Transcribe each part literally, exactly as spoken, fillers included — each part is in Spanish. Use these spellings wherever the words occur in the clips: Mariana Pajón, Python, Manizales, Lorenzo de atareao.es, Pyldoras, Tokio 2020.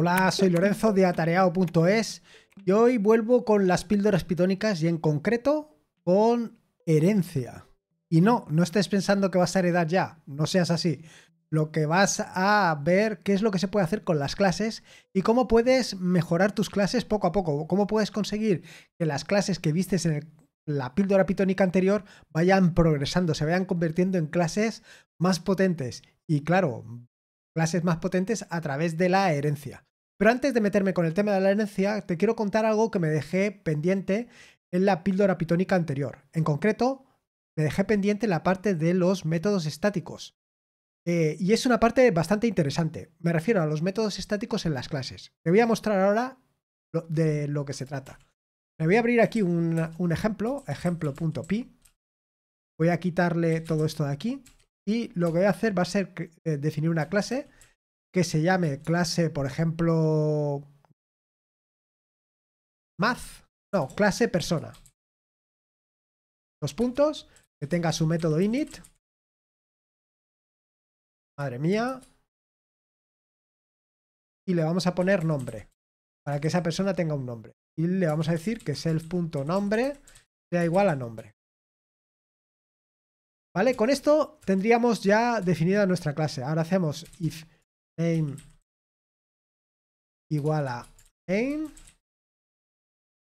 Hola, soy Lorenzo de atareao punto es y hoy vuelvo con las píldoras pitónicas y en concreto con herencia. Y no, no estés pensando que vas a heredar ya, no seas así. Lo que vas a ver qué es lo que se puede hacer con las clases y cómo puedes mejorar tus clases poco a poco, cómo puedes conseguir que las clases que vistes en el, la píldora pitónica anterior vayan progresando, se vayan convirtiendo en clases más potentes y claro, clases más potentes a través de la herencia. Pero antes de meterme con el tema de la herencia, te quiero contar algo que me dejé pendiente en la píldora pitónica anterior. En concreto, me dejé pendiente la parte de los métodos estáticos. Eh, y es una parte bastante interesante. Me refiero a los métodos estáticos en las clases. Te voy a mostrar ahora lo, de lo que se trata. Me voy a abrir aquí un, un ejemplo, ejemplo.py. Voy a quitarle todo esto de aquí. Y lo que voy a hacer va a ser eh, definir una clase que se llame clase, por ejemplo, math, no, clase persona. Dos puntos, que tenga su método init. Madre mía. Y le vamos a poner nombre, para que esa persona tenga un nombre. Y le vamos a decir que self.nombre sea igual a nombre. ¿Vale? Con esto tendríamos ya definida nuestra clase. Ahora hacemos if name igual a name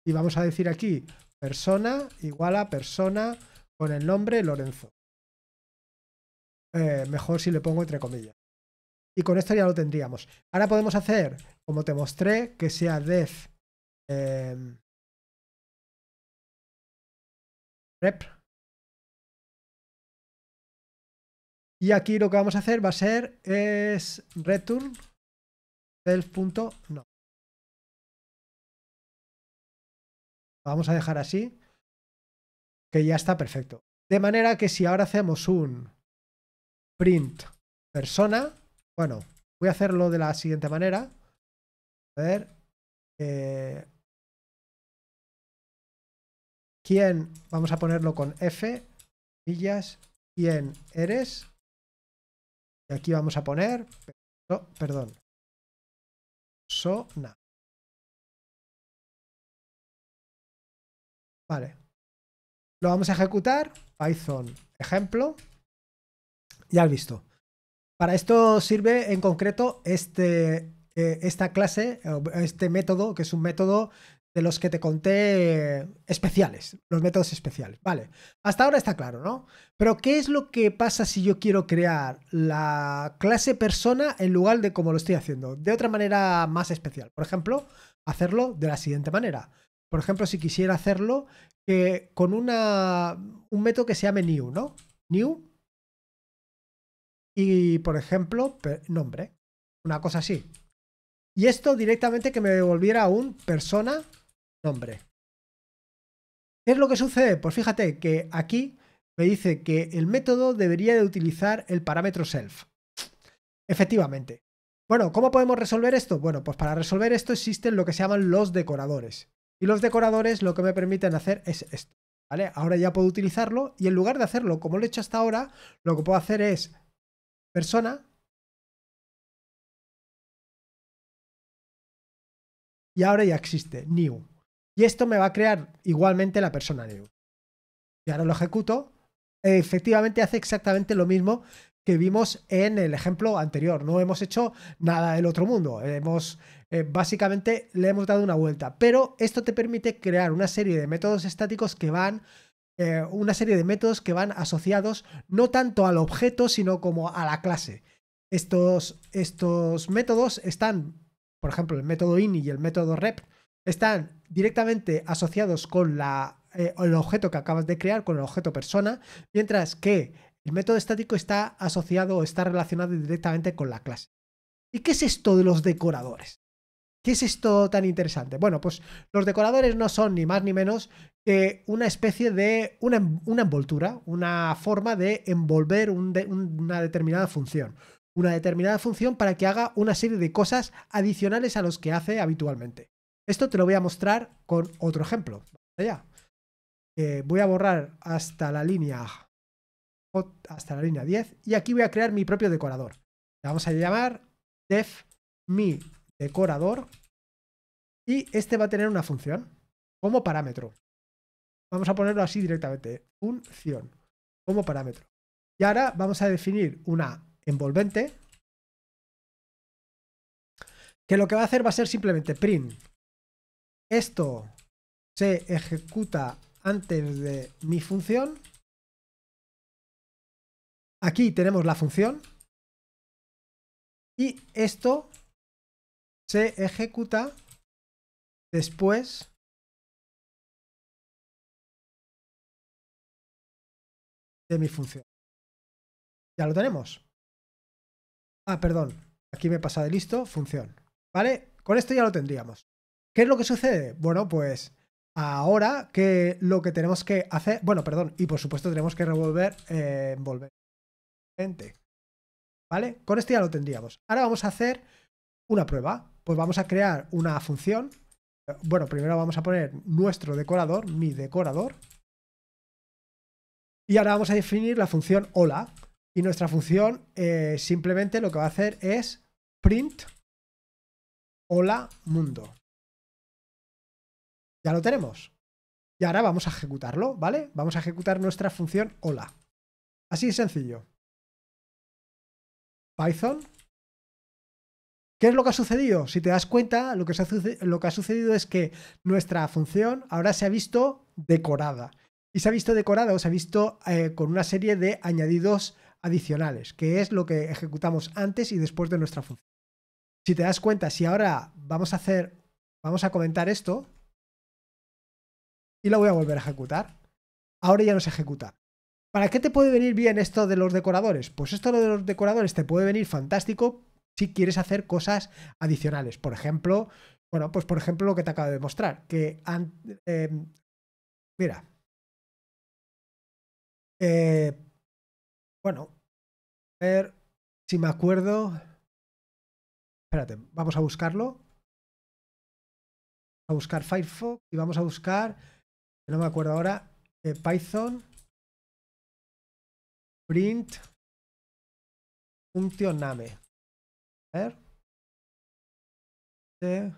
y vamos a decir aquí persona igual a persona con el nombre Lorenzo. Eh, mejor si le pongo entre comillas. Y con esto ya lo tendríamos. Ahora podemos hacer, como te mostré, que sea def eh, rep. Y aquí lo que vamos a hacer va a ser es return self.no. Vamos a dejar así, que ya está perfecto. De manera que si ahora hacemos un print persona, bueno, voy a hacerlo de la siguiente manera. A ver, eh, ¿quién? Vamos a ponerlo con F, millas, ¿quién eres? Y aquí vamos a poner, no, perdón, persona. Vale. Lo vamos a ejecutar, Python ejemplo. Ya has visto. Para esto sirve en concreto este, eh, esta clase, este método, que es un método de los que te conté especiales, los métodos especiales, vale. Hasta ahora está claro, ¿no? Pero ¿qué es lo que pasa si yo quiero crear la clase persona en lugar de como lo estoy haciendo? De otra manera más especial. Por ejemplo, hacerlo de la siguiente manera. Por ejemplo, si quisiera hacerlo eh, con una, un método que se llame new, ¿no? New. Y, por ejemplo, nombre. Una cosa así. Y esto directamente que me devolviera un persona nombre. ¿Qué es lo que sucede? Pues fíjate que aquí me dice que el método debería de utilizar el parámetro self. Efectivamente. Bueno, ¿cómo podemos resolver esto? Bueno, pues para resolver esto existen lo que se llaman los decoradores. Y los decoradores lo que me permiten hacer es esto, ¿vale? Ahora ya puedo utilizarlo y en lugar de hacerlo como lo he hecho hasta ahora, lo que puedo hacer es persona. Y ahora ya existe, new. Y esto me va a crear igualmente la persona new. Y ahora lo ejecuto. Efectivamente hace exactamente lo mismo que vimos en el ejemplo anterior. No hemos hecho nada del otro mundo. Hemos, eh, básicamente le hemos dado una vuelta. Pero esto te permite crear una serie de métodos estáticos que van... Eh, una serie de métodos que van asociados no tanto al objeto, sino como a la clase. Estos, estos métodos están... Por ejemplo, el método ini y el método rep están directamente asociados con la, eh, el objeto que acabas de crear, con el objeto persona, mientras que el método estático está asociado o está relacionado directamente con la clase. ¿Y qué es esto de los decoradores? ¿Qué es esto tan interesante? Bueno, pues los decoradores no son ni más ni menos que una especie de una, una envoltura, una forma de envolver un de, una determinada función. una determinada función para que haga una serie de cosas adicionales a los que hace habitualmente. Esto te lo voy a mostrar con otro ejemplo. Allá. Eh, voy a borrar hasta la línea hasta la línea diez y aquí voy a crear mi propio decorador. Le vamos a llamar def mi decorador, y este va a tener una función como parámetro. Vamos a ponerlo así directamente, función como parámetro. Y ahora vamos a definir una envolvente que lo que va a hacer va a ser simplemente print. Esto se ejecuta antes de mi función. Aquí tenemos la función. Y esto se ejecuta después de mi función. Ya lo tenemos. Ah, perdón. Aquí me he pasado de listo. Función. ¿Vale? Con esto ya lo tendríamos. ¿Qué es lo que sucede? Bueno, pues ahora que lo que tenemos que hacer... Bueno, perdón. Y por supuesto tenemos que revolver... Eh, envolver. ¿Vale? Con esto ya lo tendríamos. Ahora vamos a hacer una prueba. Pues vamos a crear una función. Bueno, primero vamos a poner nuestro decorador, mi decorador. Y ahora vamos a definir la función hola. Y nuestra función eh, simplemente lo que va a hacer es print hola mundo. Ya lo tenemos. Y ahora vamos a ejecutarlo, ¿vale? Vamos a ejecutar nuestra función hola. Así de sencillo. Python. ¿Qué es lo que ha sucedido? Si te das cuenta, lo que, se ha lo que ha sucedido es que nuestra función ahora se ha visto decorada. Y se ha visto decorada o se ha visto eh, con una serie de añadidos adicionales, que es lo que ejecutamos antes y después de nuestra función. Si te das cuenta, si ahora vamos a hacer, vamos a comentar esto y lo voy a volver a ejecutar, ahora ya no se ejecuta. ¿Para qué te puede venir bien esto de los decoradores? Pues esto de los decoradores te puede venir fantástico si quieres hacer cosas adicionales. Por ejemplo, bueno, pues por ejemplo lo que te acabo de mostrar, que eh, mira, eh, bueno, a ver si me acuerdo. Espérate, vamos a buscarlo, a buscar Firefox y vamos a buscar, no me acuerdo ahora, eh, Python. Print function name. A ver.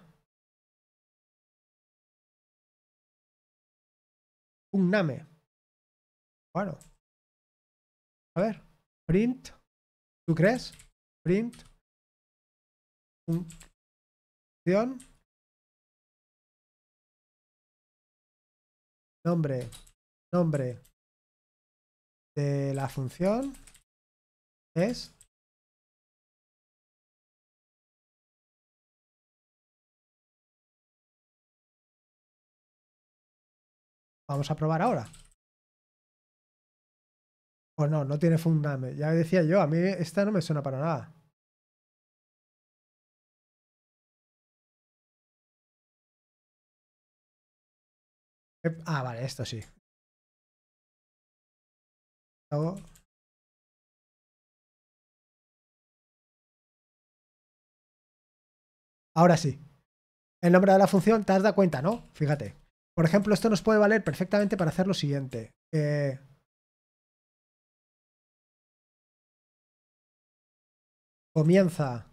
Un name. Bueno. A ver. Print. ¿Tú crees? Print función nombre. Nombre de la función es vamos a probar ahora. Pues no, no tiene fundamento. Ya decía yo, a mí esta no me suena para nada. Ah, vale, esto sí. Ahora sí. El nombre de la función, te has dado cuenta, ¿no? Fíjate. Por ejemplo, esto nos puede valer perfectamente para hacer lo siguiente. Eh... Comienza.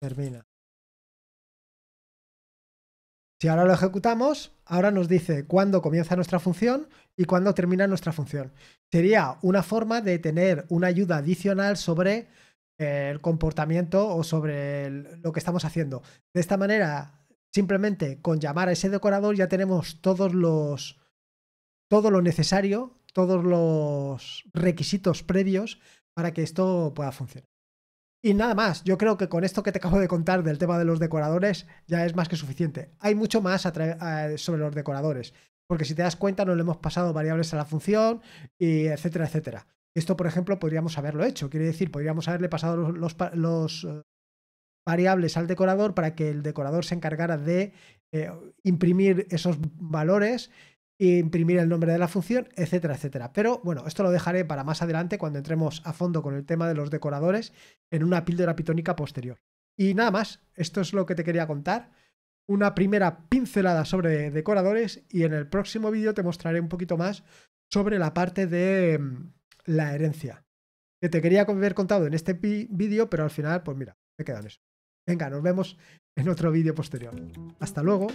Termina. Si ahora lo ejecutamos, ahora nos dice cuándo comienza nuestra función y cuándo termina nuestra función. Sería una forma de tener una ayuda adicional sobre el comportamiento o sobre el, lo que estamos haciendo. De esta manera, simplemente con llamar a ese decorador ya tenemos todos los, todo lo necesario, todos los requisitos previos para que esto pueda funcionar. Y nada más, yo creo que con esto que te acabo de contar del tema de los decoradores ya es más que suficiente. Hay mucho más sobre los decoradores, porque si te das cuenta no le hemos pasado variables a la función, y etcétera, etcétera. Esto, por ejemplo, podríamos haberlo hecho, quiere decir, podríamos haberle pasado los, los, los variables al decorador para que el decorador se encargara de eh, imprimir esos valores, e imprimir el nombre de la función, etcétera, etcétera. Pero bueno, esto lo dejaré para más adelante cuando entremos a fondo con el tema de los decoradores en una píldora pitónica posterior. Y nada más, esto es lo que te quería contar. Una primera pincelada sobre decoradores, y en el próximo vídeo te mostraré un poquito más sobre la parte de la herencia. que te quería haber contado en este vídeo, pero al final, pues mira, me quedan eso. Venga, nos vemos en otro vídeo posterior. Hasta luego.